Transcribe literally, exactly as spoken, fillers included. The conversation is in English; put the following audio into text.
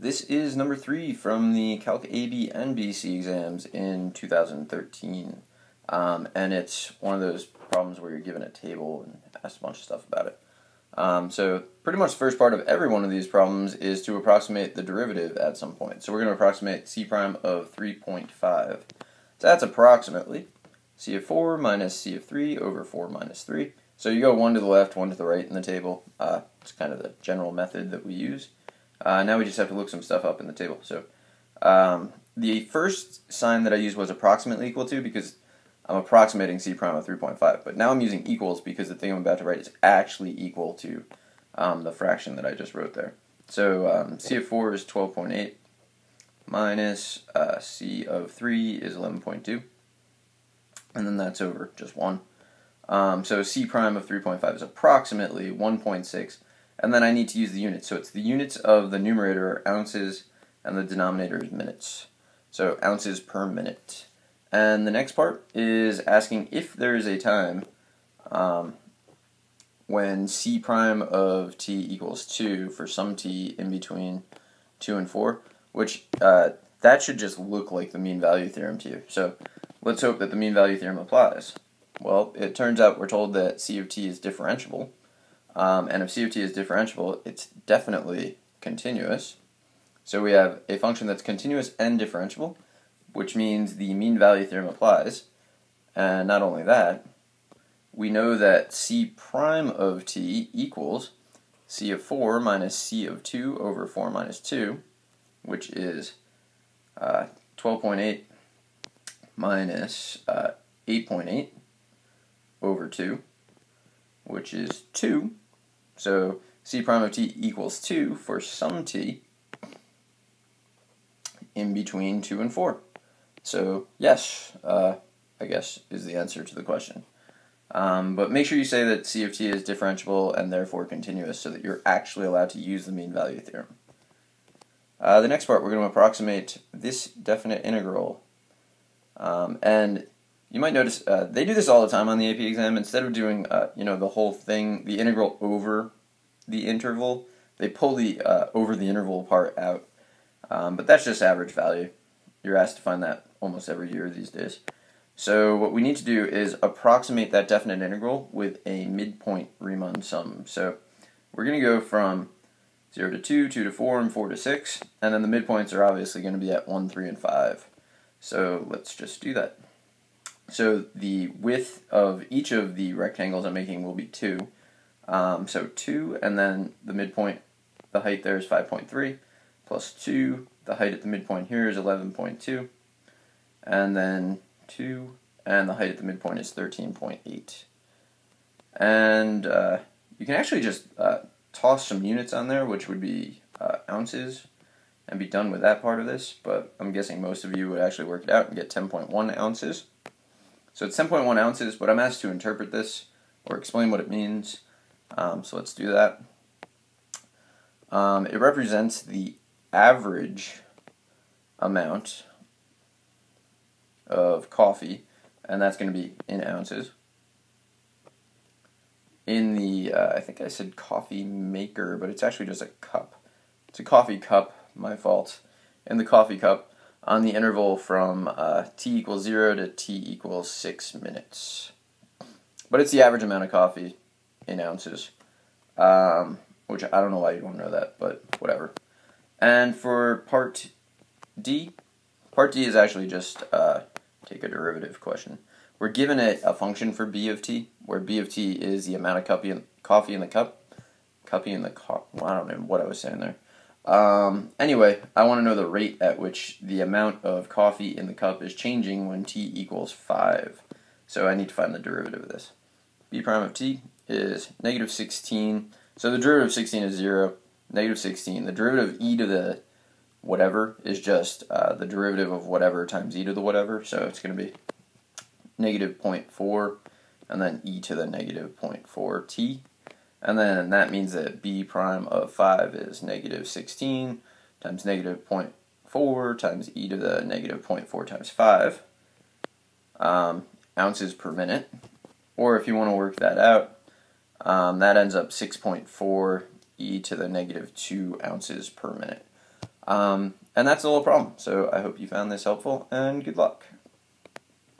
This is number three from the Calc A B and B C exams in two thousand thirteen. Um, and it's one of those problems where you're given a table and asked a bunch of stuff about it. Um, so pretty much the first part of every one of these problems is to approximate the derivative at some point. So we're going to approximate c prime of three point five. So that's approximately c of four minus c of three over four minus three. So you go one to the left, one to the right in the table. Uh, it's kind of the general method that we use. Uh, now we just have to look some stuff up in the table. So um, the first sign that I used was approximately equal to, because I'm approximating c prime of three point five, but now I'm using equals because the thing I'm about to write is actually equal to um, the fraction that I just wrote there. So um, c of four is twelve point eight minus uh, c of three is eleven point two, and then that's over just one. Um, so c prime of three point five is approximately one point six, and then I need to use the units. So it's the units of the numerator are ounces, and the denominator is minutes. So ounces per minute. And the next part is asking if there is a time um, when c prime of t equals two for some t in between two and four, which uh, that should just look like the mean value theorem to you. So let's hope that the mean value theorem applies. Well, it turns out we're told that c of t is differentiable, um, and if c of t is differentiable, it's definitely continuous. So we have a function that's continuous and differentiable, which means the mean value theorem applies. And not only that, we know that c prime of t equals c of four minus c of two over four minus two, which is uh, twelve point eight minus uh, eight point eight over two, which is two. So c prime of t equals two for some t in between two and four. So yes, uh, I guess is the answer to the question. Um, but make sure you say that c of t is differentiable and therefore continuous so that you're actually allowed to use the mean value theorem. Uh, the next part, we're going to approximate this definite integral. Um, and you might notice uh, they do this all the time on the A P exam. Instead of doing uh, you know, the whole thing, the integral over the interval, they pull the uh, over the interval part out. Um, but that's just average value. You're asked to find that almost every year these days. So what we need to do is approximate that definite integral with a midpoint Riemann sum. So we're going to go from zero to two, two to four, and four to six, and then the midpoints are obviously going to be at one, three, and five. So let's just do that. So the width of each of the rectangles I'm making will be two. Um, so two, and then the midpoint, the height there is five point three, plus two, the height at the midpoint here is eleven point two, and then two, and the height at the midpoint is thirteen point eight. And uh, you can actually just uh, toss some units on there, which would be uh, ounces, and be done with that part of this, but I'm guessing most of you would actually work it out and get ten point one ounces. So it's ten point one ounces, but I'm asked to interpret this or explain what it means, um, so let's do that. Um, it represents the average amount of coffee, and that's going to be in ounces. In the, uh, I think I said coffee maker, but it's actually just a cup. It's a coffee cup, my fault. In the coffee cup, on the interval from uh, t equals zero to t equals six minutes. But it's the average amount of coffee in ounces, um, which I don't know why you'd want to know that, but whatever. And for part D, part D is actually just uh, take a derivative question. We're given a, a function for B of t, where B of t is the amount of coffee in, coffee in the cup. Coffee in the cup, well, I don't know what I was saying there. Um, anyway, I want to know the rate at which the amount of coffee in the cup is changing when t equals five. So I need to find the derivative of this. B prime of t is negative sixteen. So the derivative of sixteen is zero. Negative sixteen. The derivative of e to the whatever is just uh, the derivative of whatever times e to the whatever, so it's going to be negative zero point four, and then e to the negative zero point four t, and then that means that b prime of five is negative sixteen times negative zero point four times e to the negative zero point four times five um, ounces per minute, or if you want to work that out, um, that ends up six point four e to the negative two ounces per minute. Um, and that's all a problem. So I hope you found this helpful, and good luck.